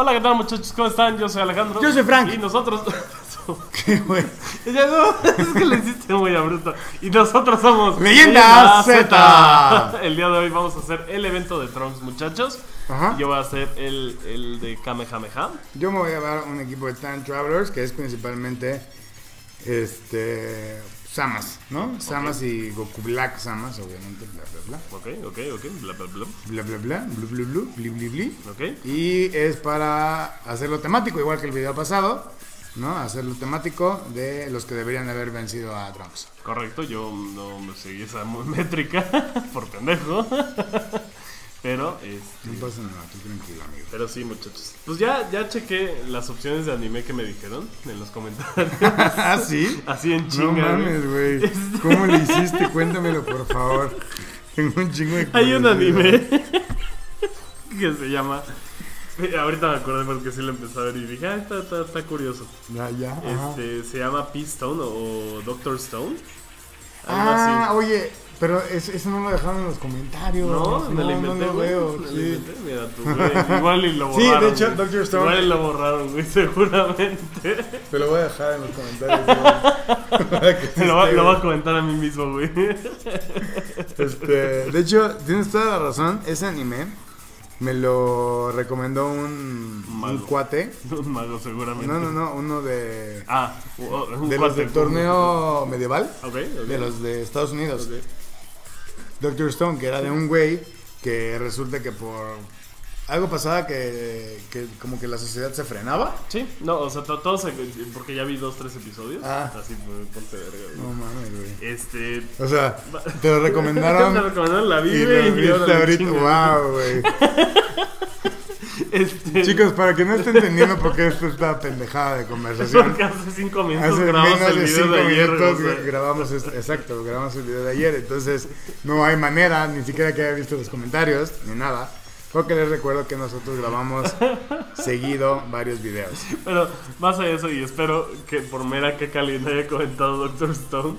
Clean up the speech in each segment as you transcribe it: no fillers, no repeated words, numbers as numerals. Hola, ¿qué tal, muchachos? ¿Cómo están? Yo soy Alejandro. Yo soy Frank. Y nosotros... Qué bueno. Es que lo hiciste muy abrupto. Y nosotros somos... ¡Leyenda Z! El día de hoy vamos a hacer el evento de Trunks, muchachos. Ajá. Yo voy a hacer el de Kamehameha. Yo me voy a llevar un equipo de Time Travelers, que es principalmente... Samas, ¿no? Okay. Samas y Goku Black Zamasu, obviamente, bla bla bla. Ok, bla bla bla. Bla bla bla, blu blu blu blu. Ok. Y es para hacerlo temático, igual que el video pasado, ¿no? Hacerlo temático de los que deberían haber vencido a Trunks. Correcto, yo no me seguí esa métrica, por pendejo. Pero, no pasa nada, estoy tranquilo, amigo. Pero sí, muchachos. Pues ya chequé las opciones de anime que me dijeron en los comentarios. ¿Ah, sí? Así en chinga. No mames, güey. ¿Cómo le hiciste? Cuéntamelo, por favor. Tengo un chingo de... Hay un anime que se llama... Ahorita me acuerdo porque sí lo empecé a ver y dije, ah, está curioso. Ya. Se llama Pistone o Dr. Stone. Ah, oye... Pero eso no lo dejaron en los comentarios. No, me lo inventé, no lo veo. Me lo inventé, mira tú, güey. Igual y lo borraron. Sí, de hecho, Dr. Stone. Igual y lo borraron, güey, seguramente. Te lo voy a dejar en los comentarios, güey. Lo voy a comentar a mí mismo, güey. De hecho, tienes toda la razón. Ese anime me lo recomendó un cuate. Un mago, seguramente. No, uno de... Ah, un de los del torneo medieval. Okay. De los de Estados Unidos. Okay. Dr. Stone, que era de un güey que resulta que por algo pasaba que como que la sociedad se frenaba. Sí, no, o sea, todos, porque ya vi 2-3 episodios. Ah. Así, ponte verga, güey. No mames, güey. O sea, te lo recomendaron. Te lo recomendaron, la vi, güey. Y lo viste ahorita, wow, güey. Chicos, para que no estén entendiendo por qué esto está pendejada de conversación. Porque hace 5 minutos grabamos el video de ayer. Grabamos el video de ayer. Entonces, no hay manera, ni siquiera que haya visto los comentarios, ni nada. Porque les recuerdo que nosotros grabamos seguido varios videos. Pero más allá de eso, y espero que por mera que Cali haya comentado Dr. Stone.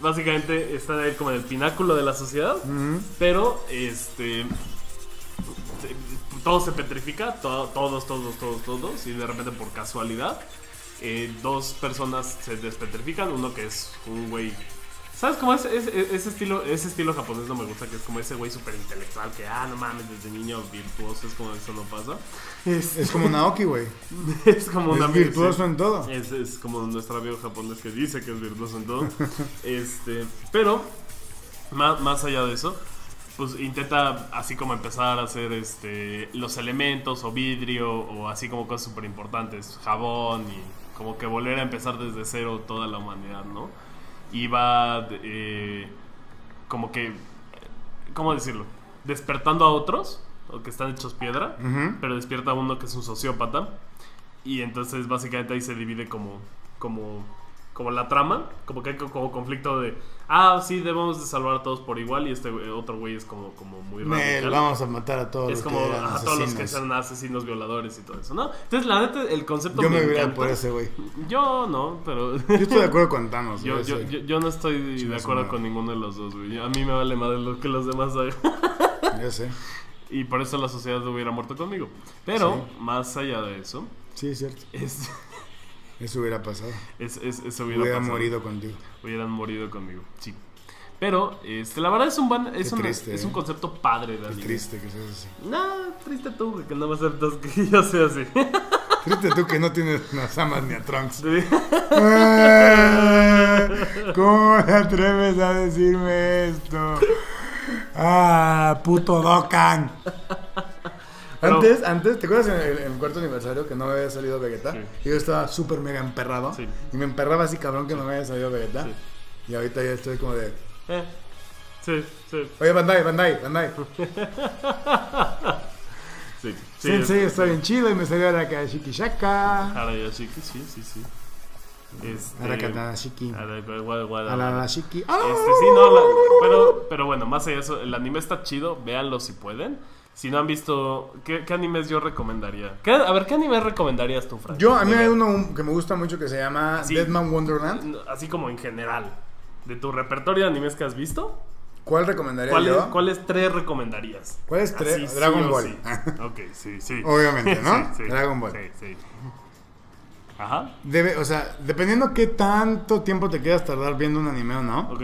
Básicamente está ahí como en el pináculo de la sociedad. Pero todo se petrifica, todos, y de repente por casualidad, 2 personas se despetrifican, uno que es un güey, ¿sabes cómo es? Ese estilo japonés no me gusta, que es como ese güey súper intelectual, que no mames, desde niño virtuoso, es como eso no pasa. Es como Naoki, güey. Es como una virtuoso, sí, en todo. Es como nuestro amigo japonés que dice que es virtuoso en todo. Pero, más allá de eso, pues intenta así como empezar a hacer los elementos o vidrio o así como cosas súper importantes, jabón, y como que volver a empezar desde cero toda la humanidad, ¿no? Y va como que, ¿cómo decirlo? Despertando a otros, o que están hechos piedra, pero despierta a uno que es un sociópata. Y entonces básicamente ahí se divide como la trama, como que hay como conflicto de, sí, debemos de salvar a todos por igual, y otro güey es como muy radical. Vamos a matar a todos. Es como a todos los que sean asesinos, violadores y todo eso, ¿no? Entonces, la neta, el concepto me encanta. Yo me iría por ese güey. Yo no, pero... Yo estoy de acuerdo con Thanos. Yo no estoy de acuerdo con ninguno de los dos, güey. A mí me vale madre lo que los demás hagan. Ya sé. Y por eso la sociedad hubiera muerto conmigo. Pero, más allá de eso... Sí, es cierto. Eso hubiera pasado. Eso hubiera pasado. Morido contigo. Hubieran morido conmigo, sí. Pero, la verdad es un es un concepto padre de anime. Qué triste que seas así. No, triste tú, que no me aceptas que yo sea así. Triste tú que no tienes a Samas ni a Trunks. Sí. ¿Cómo te atreves a decirme esto? Puto Dokkan. Pero, antes, ¿te acuerdas en el cuarto aniversario que no me había salido Vegeta? Sí. Yo estaba súper mega emperrado. Sí. Y me emperraba así cabrón que no me había salido Vegeta. Sí. Y ahorita ya estoy como de... Sí. Oye, Bandai. Sí, está bien chido y me salió Araka Shiki Shaka. Araya Shiki, sí. Araka Shiki. Araya Shiki. Sí, no, pero bueno, más allá de eso, el anime está chido, véanlo si pueden. Si no han visto, ¿qué animes yo recomendaría? ¿Qué animes recomendarías tú, Frank? Yo, a mí hay uno que me gusta mucho que se llama Dead Man Wonderland. Así como en general, de tu repertorio de animes que has visto. ¿Cuál recomendaría yo? ¿Cuáles tres recomendarías? ¿Cuáles tres? Así, Dragon Ball. Sí. Ok, sí, sí. Obviamente, ¿no? Sí, sí. Dragon Ball. Sí, sí. Ajá. O sea, dependiendo qué tanto tiempo te quieras tardar viendo un anime o no. Ok.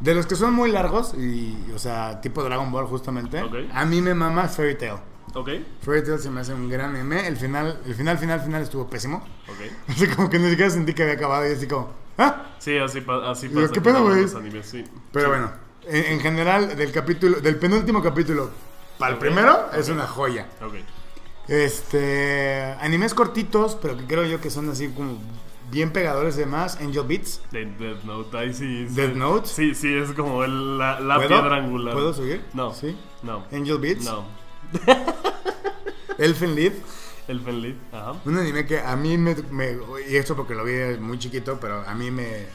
De los que son muy largos, y, o sea, tipo Dragon Ball justamente, okay. A mí me mama Fairy Tail. Okay. Fairy Tail se me hace un gran anime. El final estuvo pésimo. Okay. Así como que ni siquiera sentí que había acabado y así como... ¿Ah? Sí, así pasa. ¿Qué pedo, güey? Sí. Pero sí, bueno, en general, del penúltimo capítulo para el primero, okay, es una joya. Okay. Animes cortitos, pero que creo yo que son así como... bien pegadores de más, Angel Beats. Death Note, ahí sí. Death Note. Sí, sí, es como la piedra angular. ¿Puedo seguir? No. ¿Sí? No. Angel Beats. No. Elfen Lied. Elfen Lied, ajá. Un anime que a mí y esto porque lo vi muy chiquito, pero a mí me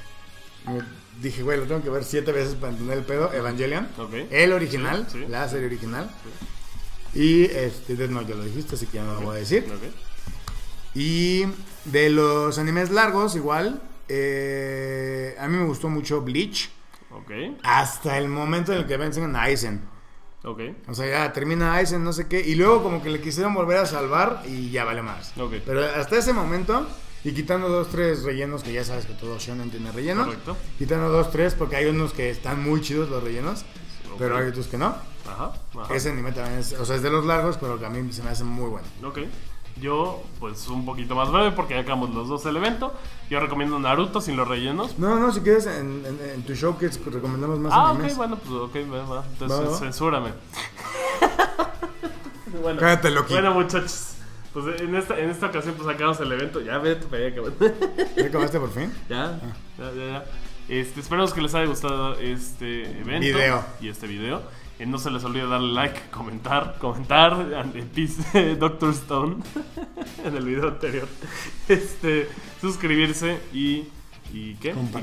dije, güey, lo tengo que ver 7 veces para entender el pedo. Evangelion. Okay. El original, sí, sí, la serie original. Sí. Y Death Note, ya lo dijiste, así que ya no lo voy a decir. Okay. Y de los animes largos, igual, a mí me gustó mucho Bleach. Okay. Hasta el momento en el que vencen a Aizen. Okay. O sea, ya termina Aizen, no sé qué. Y luego como que le quisieron volver a salvar y ya vale más. Okay. Pero hasta ese momento, y quitando 2-3 rellenos, que ya sabes que todo Shonen tiene rellenos. Correcto. Quitando 2-3 porque hay unos que están muy chidos los rellenos. Okay. Pero hay otros que no. Ajá, ajá. Ese anime también es, o sea, es de los largos, pero que a mí se me hace muy bueno. Ok. Yo, pues un poquito más breve porque ya acabamos los dos el evento. Yo recomiendo Naruto sin los rellenos. No, no, si quieres en tu show que recomendamos más animes. Ok, bueno, pues ok, bueno, entonces ¿va? Censúrame. Bueno, cállate, Loki. Bueno, muchachos, pues en esta ocasión pues acabamos el evento. Ya vete, ¿ya acabaste por fin? Ya, ah, ya. Esperamos que les haya gustado este evento y este video. No se les olvide darle like, comentar Dr. Stone en el video anterior, suscribirse y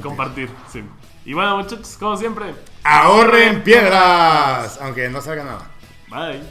compartir, sí. Y bueno, muchachos, como siempre, ahorren piedras, aunque no salga nada. Bye.